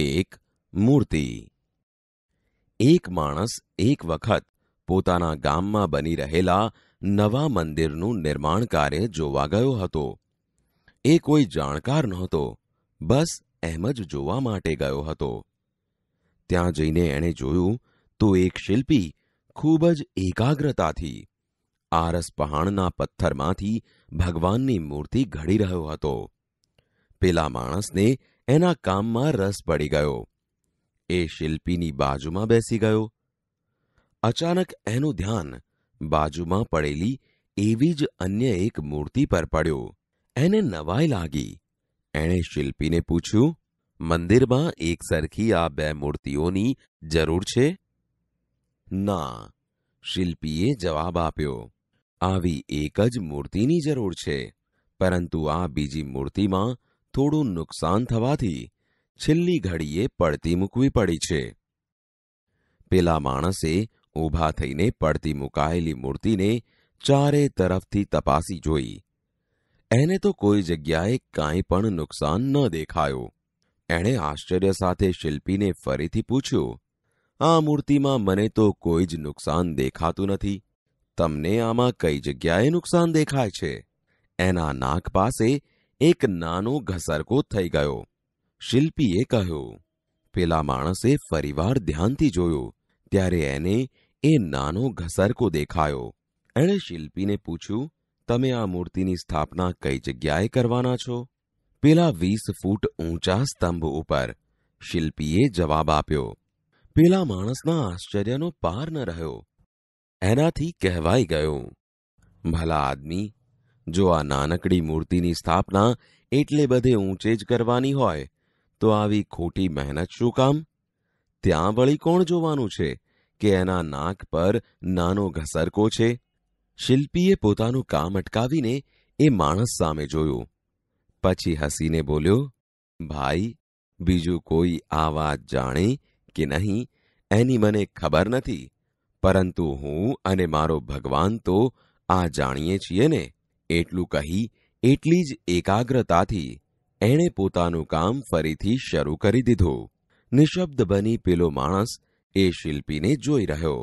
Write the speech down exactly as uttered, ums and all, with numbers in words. એક મૂર્તિ। એક માણસ એક વખત પોતાના ગામમાં બની રહેલા નવા મંદિરનું નિર્માણ કાર્ય જોવા ગયો હતો। એ કોઈ જાણકાર નહોતો, બસ એમ જ જોવા માટે ગયો હતો। ત્યાં જઈને એણે જોયું તો એક શિલ્પી ખૂબ જ એકાગ્રતાથી આરસ પહાણના પથ્થરમાંથી ભગવાનની મૂર્તિ ઘડી રહ્યો હતો। પેલા માણસને એના કામમાં રસ પડી ગયો। એ શિલ્પીની બાજુમાં બેસી ગયો। અચાનક એનું ધ્યાન બાજુમાં પડેલી એવી જ અન્ય એક મૂર્તિ પર પડ્યું। એને નવાઈ લાગી। એણે શિલ્પીને પૂછ્યું, મંદિરમાં એક સરખી આ બે મૂર્તિઓની જરૂર છે? ના, શિલ્પીએ જવાબ આપ્યો, આવી એક જ મૂર્તિની જરૂર છે, પરંતુ આ બીજી મૂર્તિમાં થોડું નુકસાન થવાથી છેલ્લી ઘડીએ પડતી મૂકવી પડી છે। પેલા માણસે ઊભા થઈને પડતી મુકાયેલી મૂર્તિને ચારે તરફથી તપાસી જોઈ। એને તો કોઈ જગ્યાએ કાંઈ પણ નુકસાન ન દેખાયું। એણે આશ્ચર્ય સાથે શિલ્પીને ફરીથી પૂછ્યું, આ મૂર્તિમાં મને તો કોઈ જ નુકસાન દેખાતું નથી, તમને આમાં કઈ જગ્યાએ નુકસાન દેખાય છે? એના નાક પાસે એક નાનો ઘસરકો થઈ ગયો, શિલ્પીએ કહ્યું। પેલા માણસે ફરીવાર ધ્યાનથી જોયું ત્યારે એને એ નાનો ઘસરકો દેખાયો। એણે શિલ્પીને પૂછ્યું, તમે આ મૂર્તિની સ્થાપના કઈ જગ્યાએ કરવાના છો? પેલા વીસ ફૂટ ઊંચા સ્તંભ ઉપર, શિલ્પીએ જવાબ આપ્યો। પેલા માણસના આશ્ચર્યનો પાર ન રહ્યો। એનાથી કહેવાઈ ગયું, ભલા આદમી, જો આ નાનકડી મૂર્તિની સ્થાપના એટલે બધે ઊંચે જ કરવાની હોય તો આવી ખોટી મહેનત શું કામ? ત્યાં વળી કોણ જોવાનું છે કે એના નાક પર નાનો ઘસરકો છે? શિલ્પીએ પોતાનું કામ અટકાવીને એ માણસ સામે જોયું, પછી હસીને બોલ્યો, ભાઈ, બીજું કોઈ આ વાત જાણે કે નહીં એની મને ખબર નથી, પરંતુ હું અને મારો ભગવાન તો આ જાણીએ છીએ ને। એટલું કહી એટલી જ એકાગ્રતાથી એણે પોતાનું કામ ફરીથી શરૂ કરી દીધું। નિશબ્દ બની પેલો માણસ એ શિલ્પીને જોઈ રહ્યો।